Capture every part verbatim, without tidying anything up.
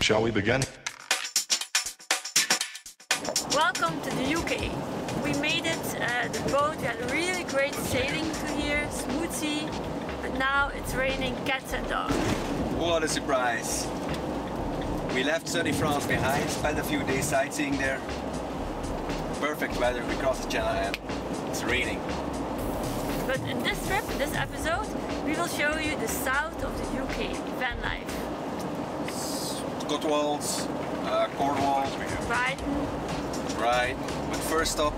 Shall we begin? Welcome to the U K. We made it, uh, the boat had really great sailing to here, smooth sea, but now it's raining cats and dogs. What a surprise! We left sunny France behind, spent a few days sightseeing there. Perfect weather, we crossed the Channel and it's raining. But in this trip, this episode, we will show you the south of the U K, van life. Cotswold, uh, Cornwall, Brighton. Right, but first stop,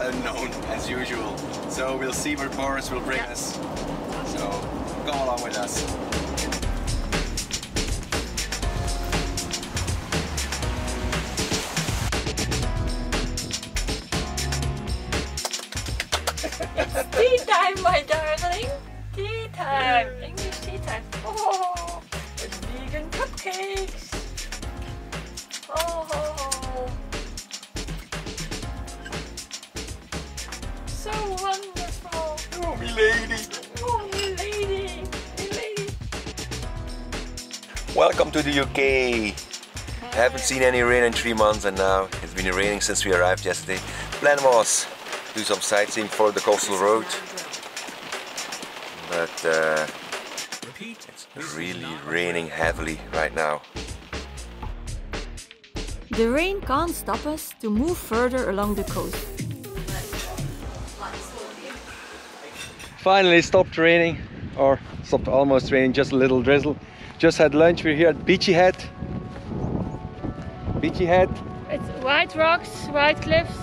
unknown as usual. So we'll see where Boris will bring yeah. us. So come along with us. It's tea time, my darling. Tea time, English tea time. Oh, it's vegan cupcakes. Oh. So wonderful! Oh, me lady! Oh, me lady! Me lady! Welcome to the U K! Hey. Haven't seen any rain in three months and now it's been raining since we arrived yesterday. Plan was do some sightseeing for the coastal road. But uh, it's really raining heavily right now. The rain can't stop us to move further along the coast. Finally stopped raining, or stopped almost raining, just a little drizzle. Just had lunch, we're here at Beachy Head. Beachy Head. It's white rocks, white cliffs.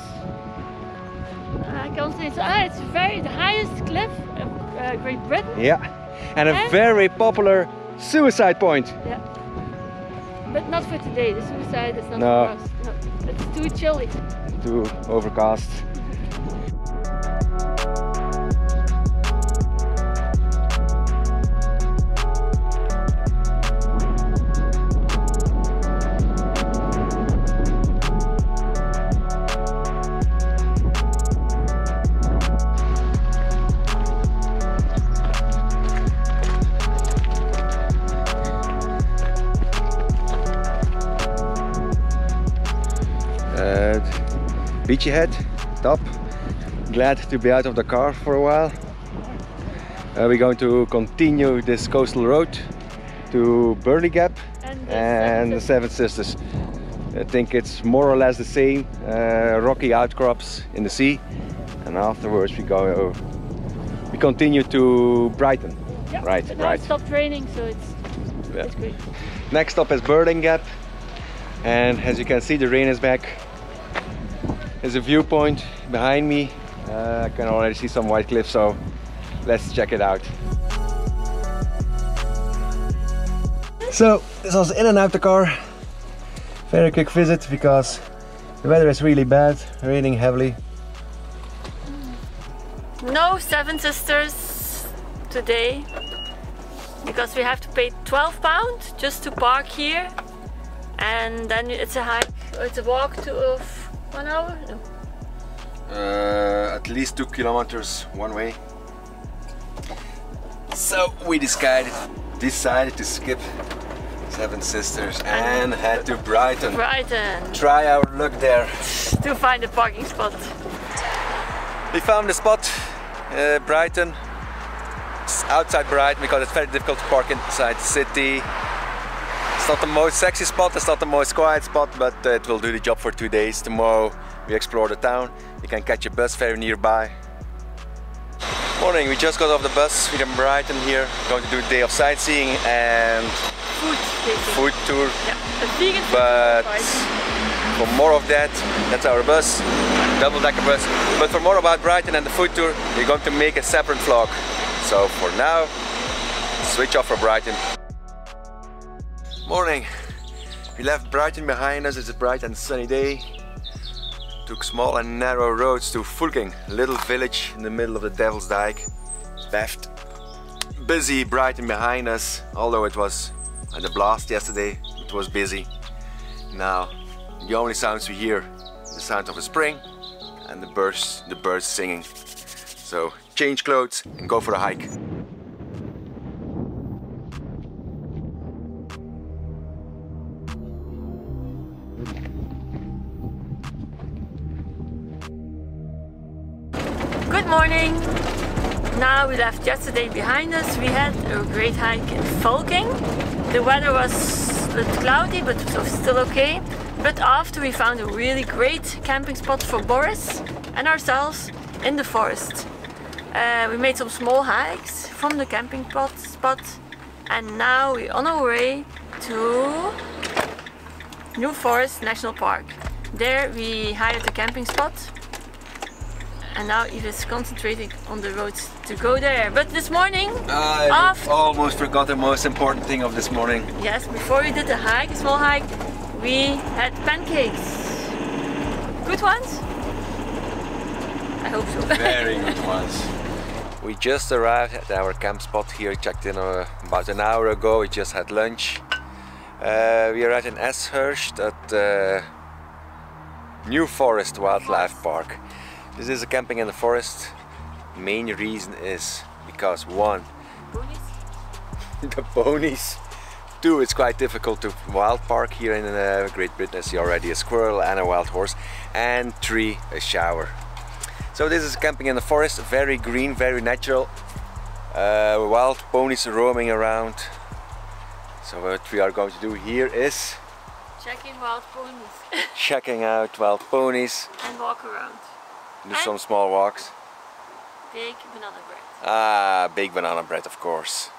I can't see it. Ah, it's very the highest cliff of uh, Great Britain. Yeah, and, and a very popular suicide point. Yeah, but not for today, the suicide is not no. for us. No, it's too chilly. Too overcast. Beachy Head, top. Glad to be out of the car for a while. Uh, we're going to continue this coastal road to Birling Gap and the, and the Seven Sisters. I think it's more or less the same, uh, rocky outcrops in the sea. And afterwards we go, we continue to Brighton. Yep, right, but right. It stopped raining, so it's, yeah. it's great. Next stop is Birling Gap, and as you can see, the rain is back. There's a viewpoint behind me, uh, I can already see some white cliffs, so let's check it out. So, this was in and out the car. Very quick visit because the weather is really bad, raining heavily. No Seven Sisters today, because we have to pay twelve pounds just to park here. And then it's a hike, it's a walk to a One hour? No. Uh, at least two kilometers one way. So we decided, decided to skip Seven Sisters and, and head to Brighton. Brighton. Try our luck there. To find a parking spot. We found a spot, uh, Brighton. It's outside Brighton because it's very difficult to park inside the city. It's not the most sexy spot, it's not the most quiet spot, but uh, it will do the job for two days. Tomorrow we explore the town, you can catch a bus very nearby. Morning, we just got off the bus, we're in Brighton here. We're going to do a day of sightseeing and food, food tour. Yeah, a vegan food but for more of that, that's our bus, double-decker bus. But for more about Brighton and the food tour, we're going to make a separate vlog. So for now, switch off for Brighton. Morning! We left Brighton behind us, it's a bright and sunny day. Took small and narrow roads to Fulking, a little village in the middle of the Devil's Dyke. Left busy Brighton behind us, although it was at the blast yesterday, it was busy. Now, the only sounds we hear is the sound of a spring and the birds, the birds singing. So, change clothes and go for a hike. Good morning! Now we left yesterday behind us. We had a great hike in Fulking. The weather was a bit cloudy, but it was still okay. But after we found a really great camping spot for Boris and ourselves in the forest. Uh, we made some small hikes from the camping pot spot and now we're on our way to New Forest National Park. There we hired a camping spot. And now Eve is concentrating on the roads to go there. But this morning, I after almost forgot the most important thing of this morning. Yes, before we did the hike, a small hike, we had pancakes. Good ones? I hope so. Very good ones. We just arrived at our camp spot here, checked in uh, about an hour ago. We just had lunch. Uh, we are at an Ashurst at uh, New Forest Wildlife Park. This is a camping in the forest. Main reason is because one, ponies. the ponies. Two, it's quite difficult to wild park here in uh, Great Britain. I see already a squirrel and a wild horse. And three, a shower. So this is camping in the forest. Very green, very natural. Uh, wild ponies roaming around. So what we are going to do here is checking wild ponies. checking out wild ponies and walk around. Do and some small walks. Big banana bread. Ah, big banana bread, of course.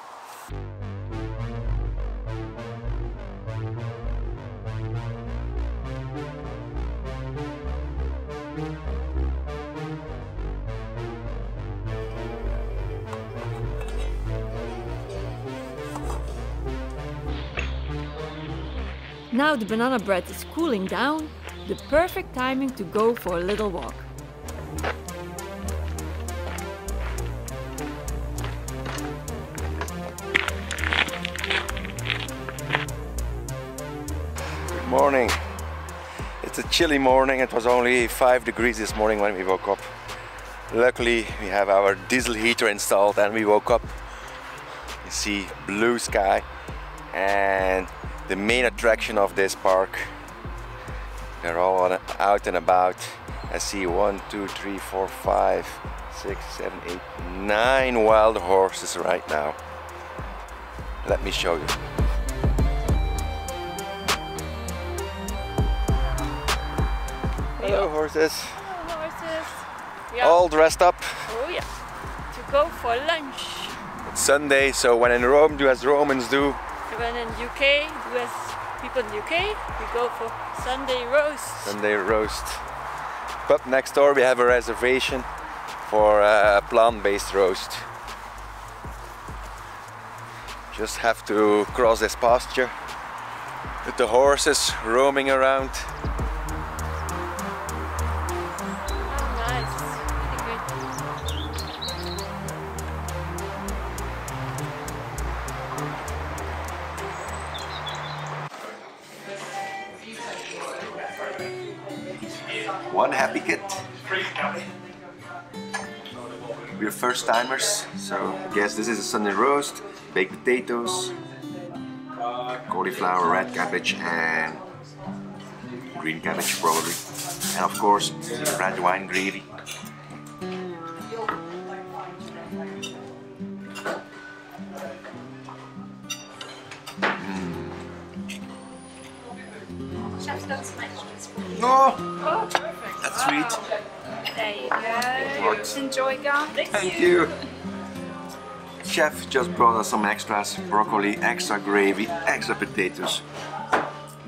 Now the banana bread is cooling down, the perfect timing to go for a little walk. Morning. It's a chilly morning. It was only five degrees this morning when we woke up. Luckily we have our diesel heater installed and we woke up. You see blue sky, and the main attraction of this park, they're all on, out and about. I see one, two, three, four, five, six, seven, eight, nine wild horses right now. Let me show you. Hello horses. Hello horses. We are all dressed up. Oh yeah. To go for lunch. It's Sunday, so when in Rome, do as Romans do. When in U K, do as people in U K, we go for Sunday roast. Sunday roast. Pub next door, we have a reservation for a plant-based roast. Just have to cross this pasture with the horses roaming around. One happy kid. We're first timers, so I guess this is a Sunday roast, baked potatoes, cauliflower, red cabbage and green cabbage probably, and of course red wine gravy. No. Oh, perfect. That's wow. Sweet. There you go. What? Enjoy, guys. Thank, Thank you. you. Chef just brought us some extras: broccoli, extra gravy, extra potatoes.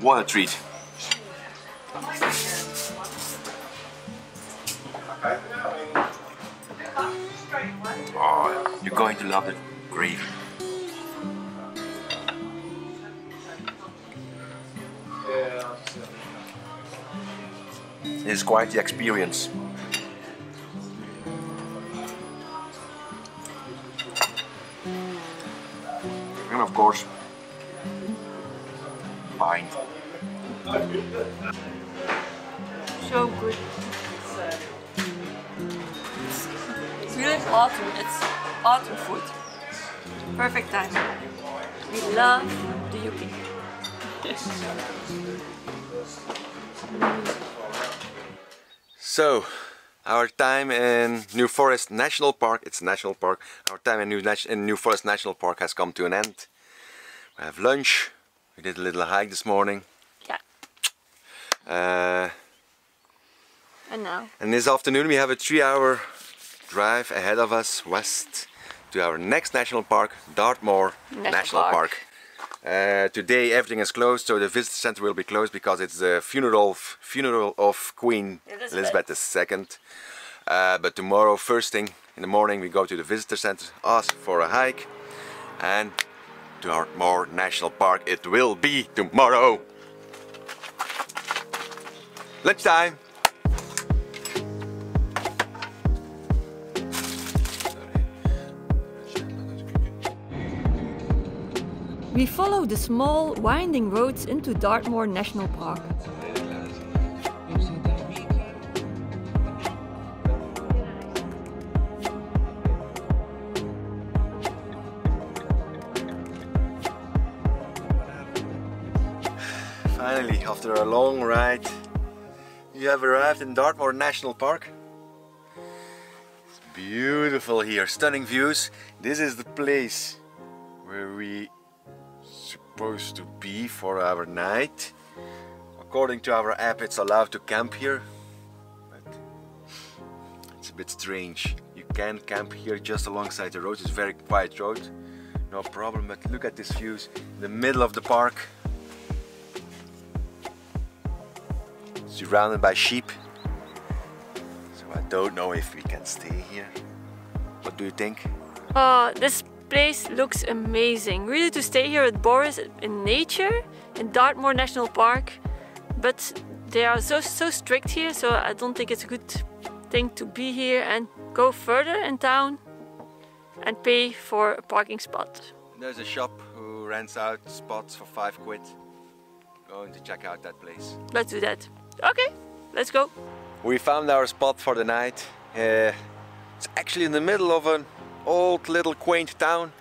What a treat! Oh, you're going to love the gravy. It's quite the experience. And of course, wine. So good. It's really autumn. It's autumn food. Perfect time. We love the U K. Yes. So, Our time in New Forest National Park, it's a national park, our time in New, in New Forest National Park has come to an end. We have lunch, we did a little hike this morning. Yeah. Uh, and now? And this afternoon we have a three hour drive ahead of us west to our next national park, Dartmoor National, national Park. Park. Uh, today everything is closed, so the visitor centre will be closed because it's the funeral, funeral of Queen Elizabeth, Elizabeth the Second. Uh, but tomorrow, first thing in the morning, we go to the visitor centre, ask for a hike, and Dartmoor National Park it will be tomorrow. Lunchtime! We follow the small, winding roads into Dartmoor National Park. Finally, after a long ride, you have arrived in Dartmoor National Park. It's beautiful here, stunning views. This is the place where we supposed to be for our night. According to our app, it's allowed to camp here, but it's a bit strange. You can camp here just alongside the road. It's a very quiet road, no problem. But look at these views in the middle of the park, surrounded by sheep. So I don't know if we can stay here. What do you think? Uh, this place looks amazing. Really, to stay here with Boris in nature in Dartmoor National Park, but they are so so strict here, so I don't think it's a good thing to be here and go further in town and pay for a parking spot. There's a shop who rents out spots for five quid. Going to check out that place. Let's do that. Okay, let's go. We found our spot for the night. Uh, it's actually in the middle of an old little quaint town.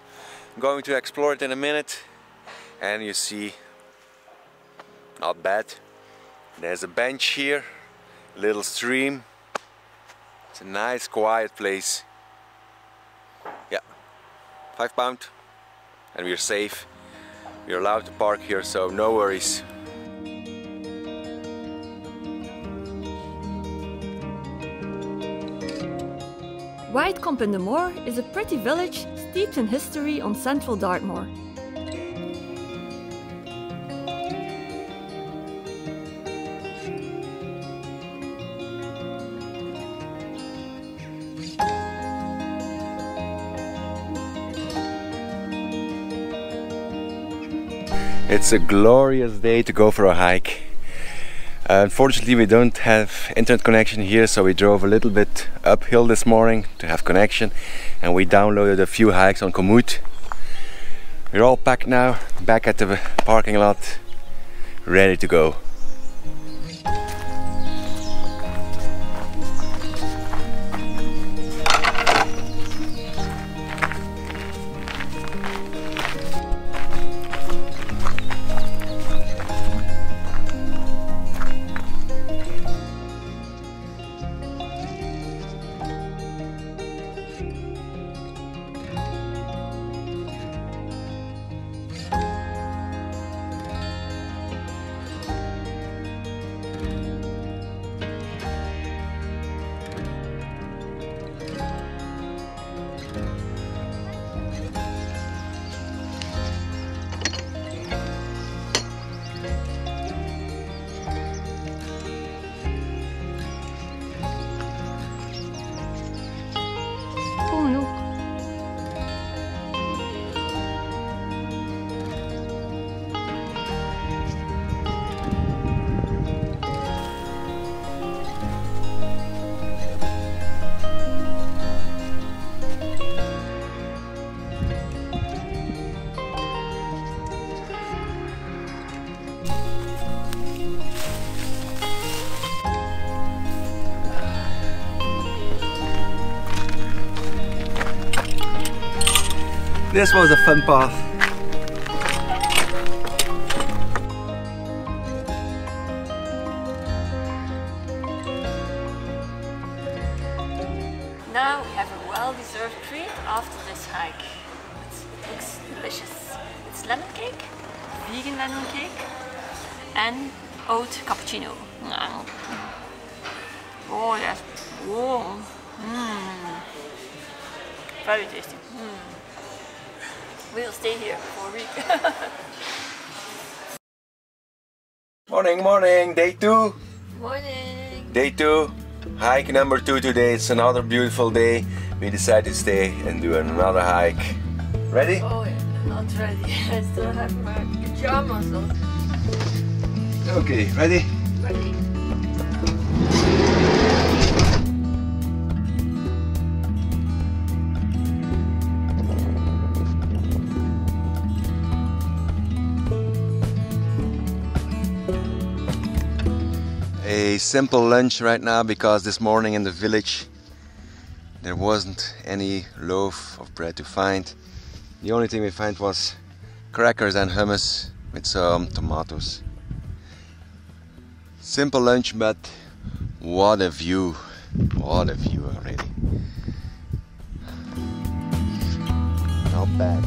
I'm going to explore it in a minute, and you see, not bad. There's a bench here, little stream. It's a nice quiet place. Yeah, five pound, and we're safe. We're allowed to park here, so no worries. Widecombe in the Moor is a pretty village steeped in history on central Dartmoor. It's a glorious day to go for a hike. Unfortunately, we don't have internet connection here, so we drove a little bit uphill this morning to have connection, and we downloaded a few hikes on Komoot. We're all packed now, back at the parking lot, ready to go. This was a fun path. after this hike. It looks delicious. It's lemon cake, vegan lemon cake, and oat cappuccino. Mm. Oh yes, warm. Mm. Very tasty. Mm. We'll stay here for a week. Morning, morning. Day two. Morning. Day two. Hike number two today. It's another beautiful day. We decided to stay and do another hike. Ready? Oh, not ready. I still have my pajamas on. Okay, ready? Ready. A simple lunch right now, because this morning in the village there wasn't any loaf of bread to find. The only thing we found was crackers and hummus with some tomatoes. Simple lunch, but what a view, what a view already. Not bad.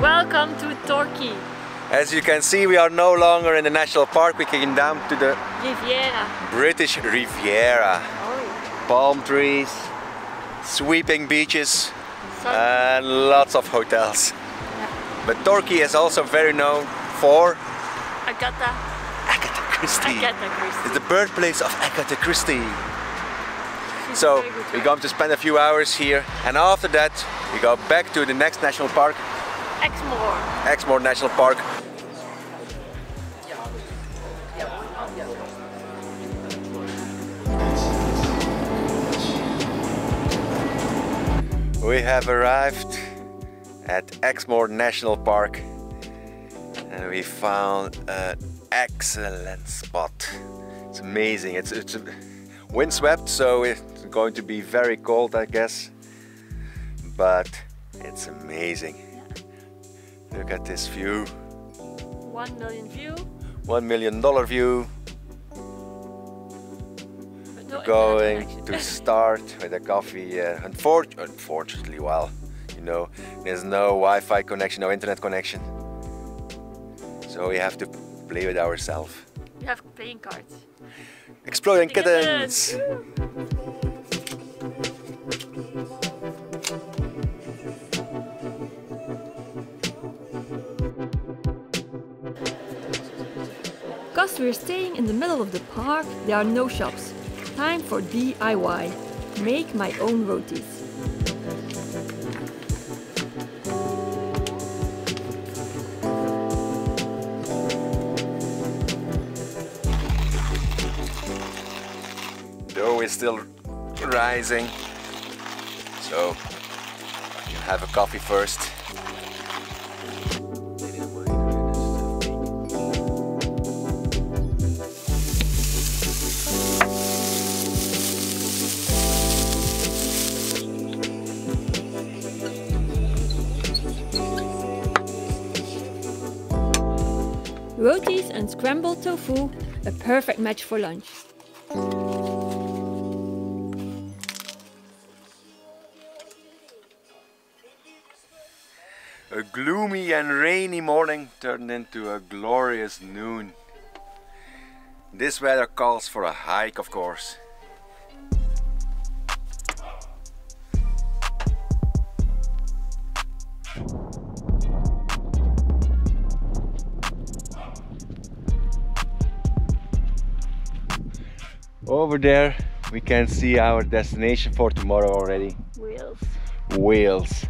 Welcome to Torquay. As you can see, we are no longer in the national park. We came down to the Riviera. British Riviera. Oh. Palm trees, sweeping beaches, Sun. and lots of hotels. Yeah. But Torquay is also very known for Agatha. Agatha Christie. Agatha Christie. It's the birthplace of Agatha Christie. She's so we're going to spend a few hours here, and after that we go back to the next national park. Exmoor. Exmoor National Park. We have arrived at Exmoor National Park and we found an excellent spot. It's amazing. It's, it's windswept, so it's going to be very cold, I guess, but it's amazing. Look at this view. One million view. One million dollar view. No, going to start with a coffee. Uh, unfor unfortunately, well, you know, there's no Wi-Fi connection, no internet connection. So we have to play with ourselves. We have playing cards. Exploding kittens. kittens. Because we're staying in the middle of the park, there are no shops. Time for D I Y. Make my own rotis. The dough is still rising, so I can have a coffee first. Rotis and scrambled tofu, a perfect match for lunch. A gloomy and rainy morning turned into a glorious noon. This weather calls for a hike, of course. Over there we can see our destination for tomorrow already. Wales. Wales.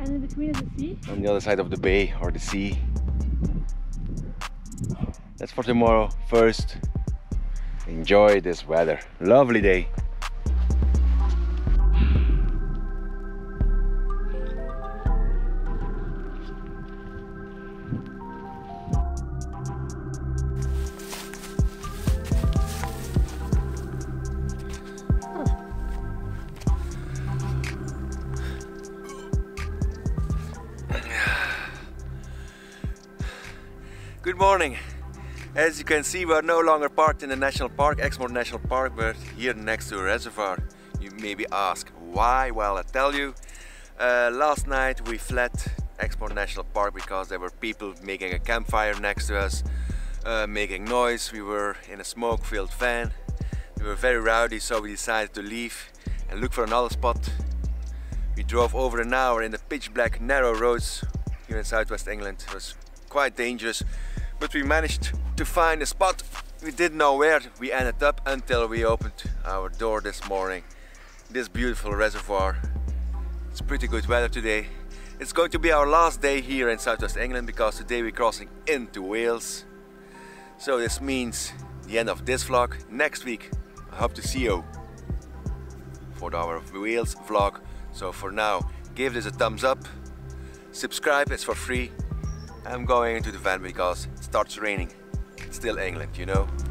And And in between is the sea? On the other side of the bay or the sea. That's for tomorrow. First, enjoy this weather. Lovely day. Good morning. As you can see, we are no longer parked in the national park, Exmoor National Park, but here next to a reservoir. You maybe ask why? Well, I tell you. Uh, last night we fled Exmoor National Park because there were people making a campfire next to us, uh, making noise. We were in a smoke-filled van. They were very rowdy, so we decided to leave and look for another spot. We drove over an hour in the pitch-black narrow roads here in southwest England. It was quite dangerous, but we managed to find a spot. We didn't know where we ended up until we opened our door this morning. This beautiful reservoir. It's pretty good weather today. It's going to be our last day here in southwest England because today we're crossing into Wales. So this means the end of this vlog. Next week I hope to see you for our Wales vlog. So for now, give this a thumbs up, subscribe, it's for free. I'm going into the van because it starts raining. It's still England, you know.